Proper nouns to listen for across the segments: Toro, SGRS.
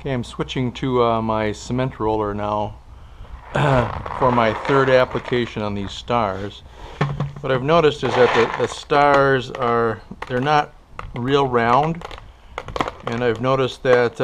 Okay, I'm switching to my cement roller now for my third application on these stars. What I've noticed is that the stars are, they're not real round, and I've noticed that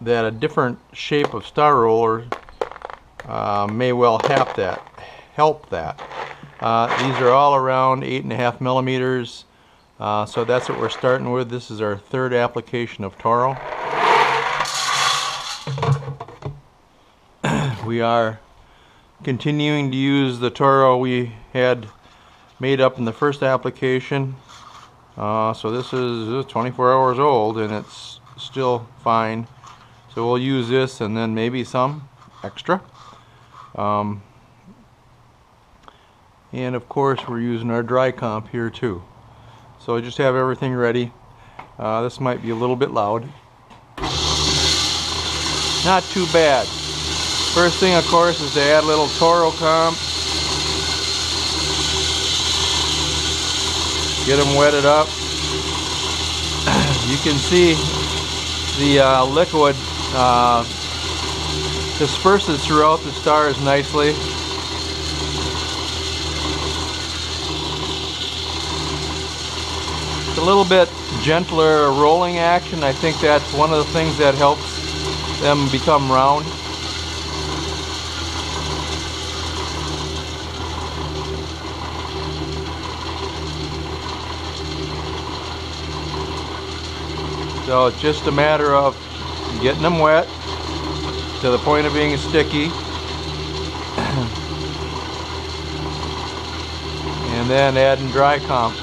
that a different shape of star roller may well help that. These are all around 8.5 millimeters, so that's what we're starting with. This is our third application of Toro. We are continuing to use the Toro we had made up in the first application. So this is 24 hours old and it's still fine. So we'll use this and then maybe some extra. And of course we're using our dry comp here too. So just have everything ready. This might be a little bit loud. Not too bad. First thing, of course, is to add a little Toro comp. Get them wetted up. You can see the liquid disperses throughout the stars nicely. It's a little bit gentler rolling action. I think that's one of the things that helps them become round. So it's just a matter of getting them wet to the point of being sticky and then adding dry comp.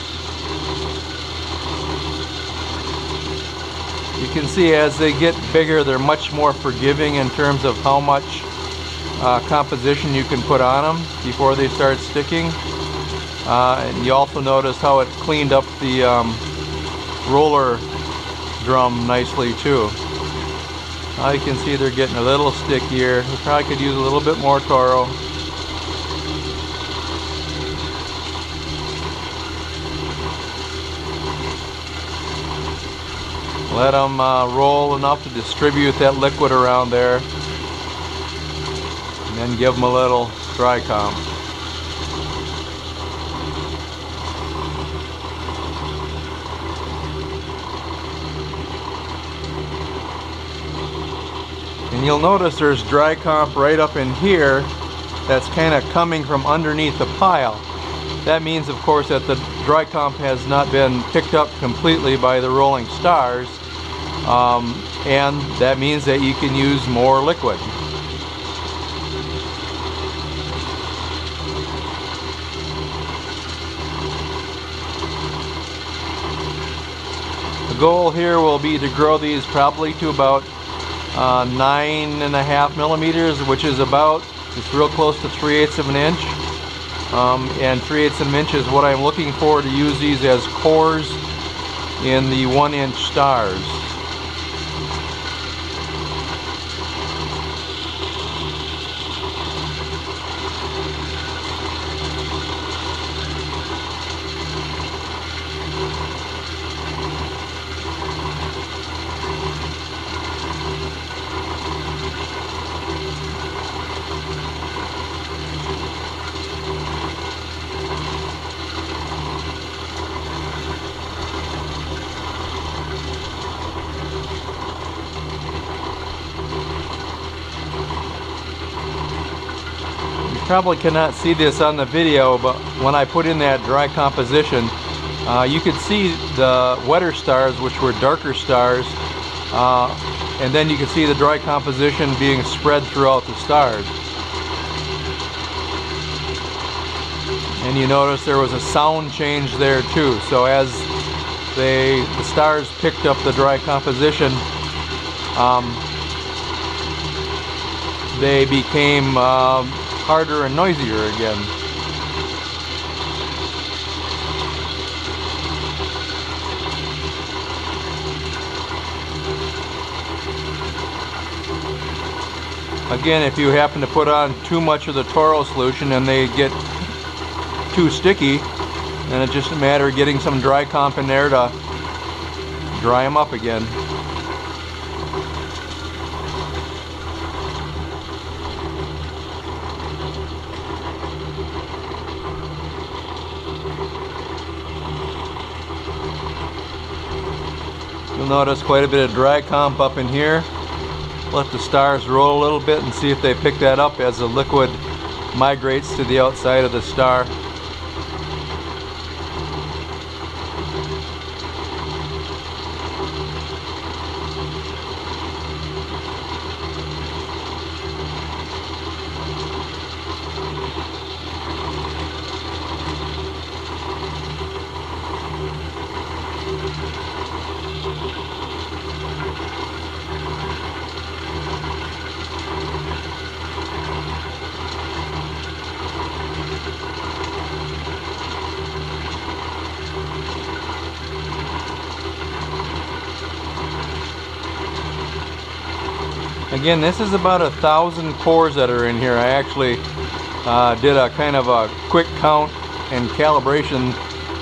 You can see as they get bigger, they're much more forgiving in terms of how much composition you can put on them before they start sticking. And you also notice how it cleaned up the roller drum nicely too. Now you can see they're getting a little stickier. We probably could use a little bit more Toro. Let them roll enough to distribute that liquid around there, and then give them a little dry comp. And you'll notice there's dry comp right up in here that's kind of coming from underneath the pile. That means, of course, that the dry comp has not been picked up completely by the rolling stars, and that means that you can use more liquid. The goal here will be to grow these probably to about 9.5 millimeters, which is about, it's real close to 3/8 of an inch. And 3/8 of an inch is what I'm looking for to use these as cores in the 1-inch stars. Probably cannot see this on the video, but when I put in that dry composition, you could see the wetter stars, which were darker stars, and then you could see the dry composition being spread throughout the stars. And you notice there was a sound change there too. So as the stars picked up the dry composition, they became harder and noisier again. Again, if you happen to put on too much of the Toro solution and they get too sticky, then it's just a matter of getting some dry comp in there to dry them up again. You'll notice quite a bit of drag comp up in here. Let the stars roll a little bit and see if they pick that up as the liquid migrates to the outside of the star. Again, this is about 1,000 cores that are in here. I actually did a kind of a quick count and calibration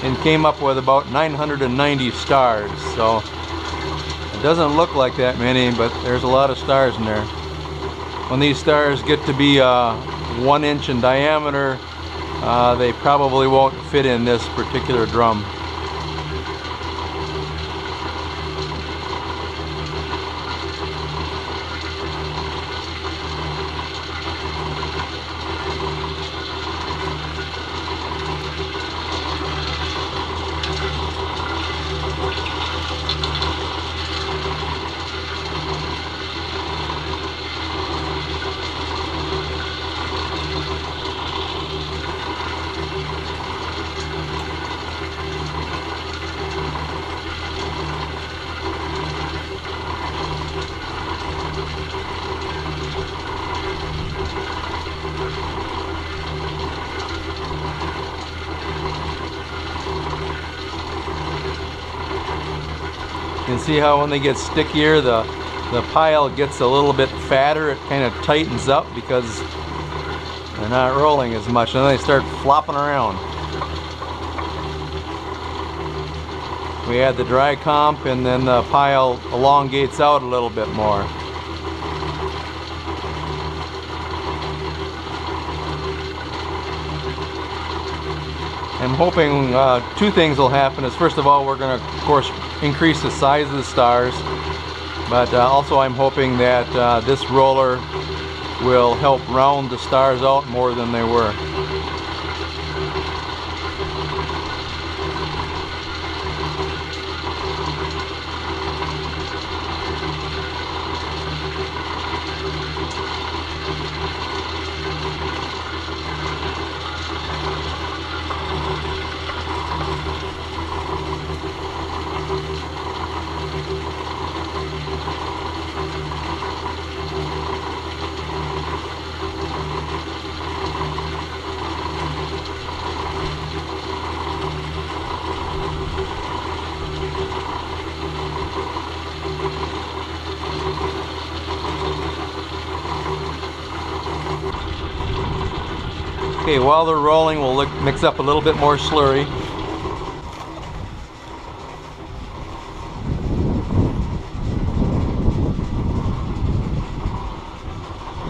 and came up with about 990 stars. So it doesn't look like that many, but there's a lot of stars in there. When these stars get to be 1 inch in diameter, they probably won't fit in this particular drum. You can see how when they get stickier, the pile gets a little bit fatter. It kind of tightens up because they're not rolling as much, and then they start flopping around. We add the dry comp, and then the pile elongates out a little bit more. I'm hoping two things will happen. Is first of all, we're going to, of course, increase the size of the stars, but also I'm hoping that this roller will help round the stars out more than they were. Okay, while they're rolling, we'll mix up a little bit more slurry.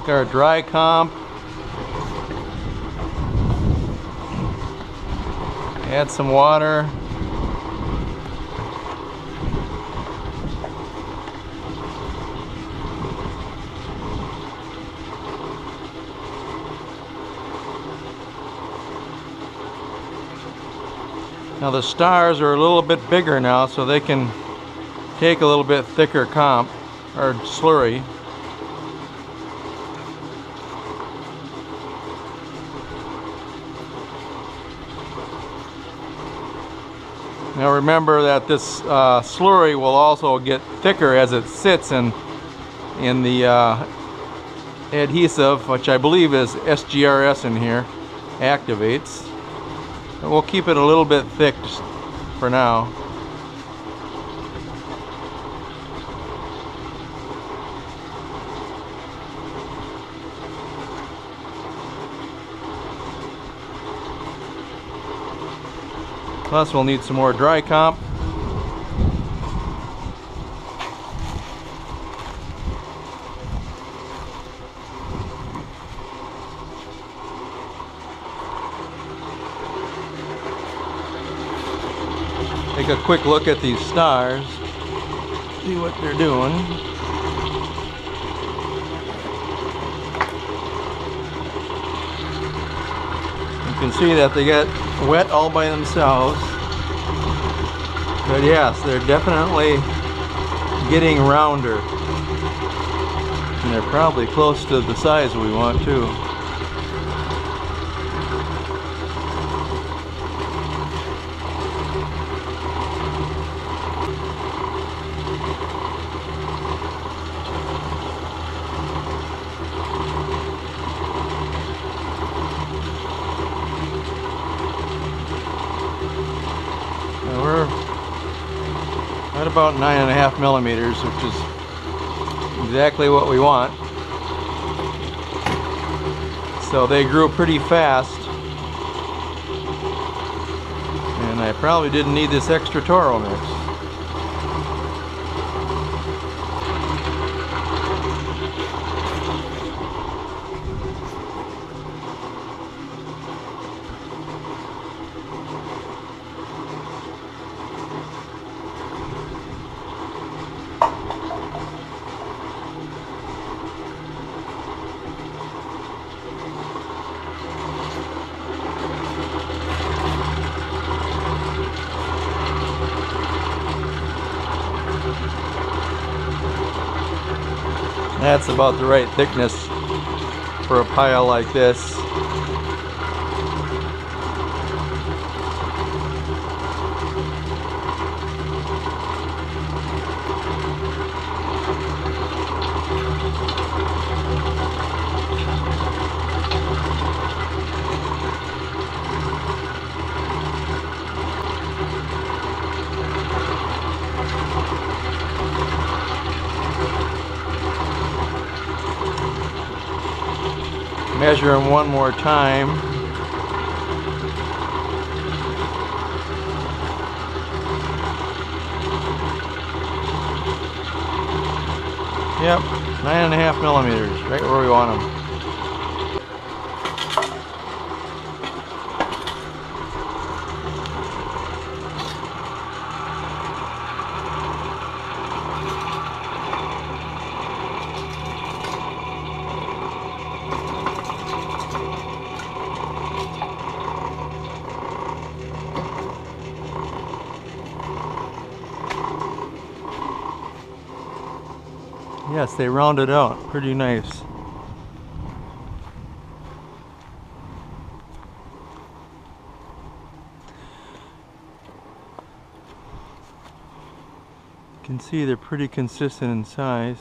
Take our dry comp, add some water. Now the stars are a little bit bigger now, so they can take a little bit thicker comp or slurry. Now remember that this slurry will also get thicker as it sits in the adhesive, which I believe is SGRS in here, activates. We'll keep it a little bit thick for now. Plus, we'll need some more dry comp. Take a quick look at these stars. see what they're doing. You can see that they got wet all by themselves. But yes, they're definitely getting rounder. And they're probably close to the size we want too. About 9.5 millimeters, which is exactly what we want. So they grew pretty fast, and I probably didn't need this extra Toro mix. That's about the right thickness for a pile like this. Measure them one more time. Yep, 9.5 millimeters, right where we want them. Yes, they rounded out pretty nice. You can see they're pretty consistent in size.